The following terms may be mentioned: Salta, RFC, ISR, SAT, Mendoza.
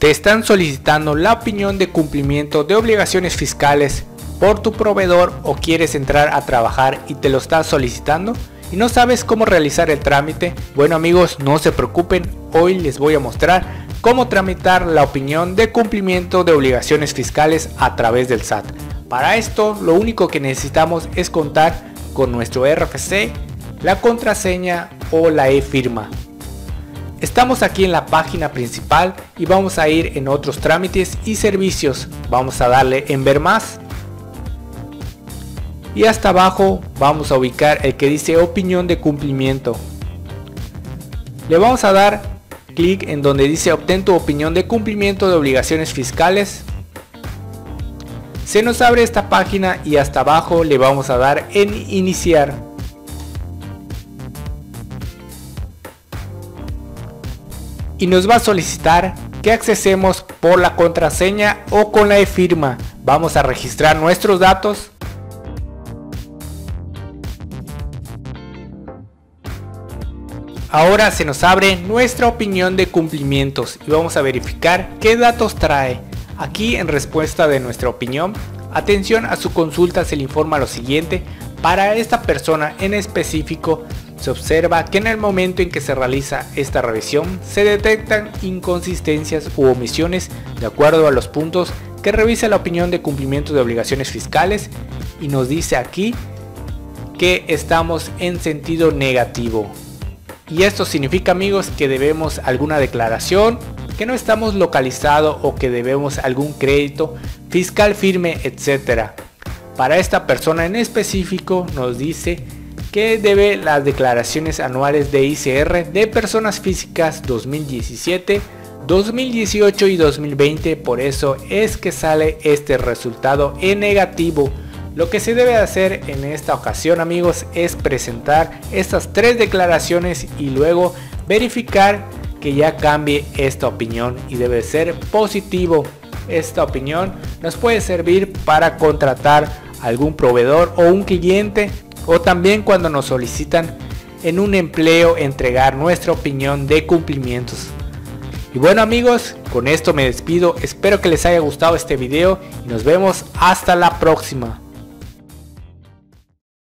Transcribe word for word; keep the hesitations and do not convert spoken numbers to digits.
te están solicitando la opinión de cumplimiento de obligaciones fiscales por tu proveedor o quieres entrar a trabajar y te lo estás solicitando y no sabes cómo realizar el trámite. Bueno amigos, no se preocupen, hoy les voy a mostrar cómo tramitar la opinión de cumplimiento de obligaciones fiscales a través del S A T. Para esto lo único que necesitamos es contar con nuestro R F C, la contraseña o la e-firma. Estamos aquí en la página principal y vamos a ir en otros trámites y servicios. Vamos a darle en ver más. Y hasta abajo vamos a ubicar el que dice opinión de cumplimiento. Le vamos a dar clic en donde dice obtén tu opinión de cumplimiento de obligaciones fiscales. Se nos abre esta página y hasta abajo le vamos a dar en iniciar. Y nos va a solicitar que accesemos por la contraseña o con la e-firma. Vamos a registrar nuestros datos. Ahora se nos abre nuestra opinión de cumplimientos y vamos a verificar qué datos trae. Aquí en respuesta de nuestra opinión, atención a su consulta se le informa lo siguiente. Para esta persona en específico, se observa que en el momento en que se realiza esta revisión se detectan inconsistencias u omisiones de acuerdo a los puntos que revisa la opinión de cumplimiento de obligaciones fiscales y nos dice aquí que estamos en sentido negativo. Y esto significa amigos que debemos alguna declaración, que no estamos localizados o que debemos algún crédito fiscal firme, etcétera. Para esta persona en específico nos dice que debe las declaraciones anuales de I S R de personas físicas dos mil diecisiete, dos mil dieciocho y dos mil veinte, por eso es que sale este resultado en negativo. Lo que se debe hacer en esta ocasión amigos es presentar estas tres declaraciones y luego verificar que ya cambie esta opinión y debe ser positivo. Esta opinión nos puede servir para contratar algún proveedor o un cliente, o también cuando nos solicitan en un empleo entregar nuestra opinión de cumplimientos. Y bueno amigos, con esto me despido, espero que les haya gustado este video y nos vemos hasta la próxima.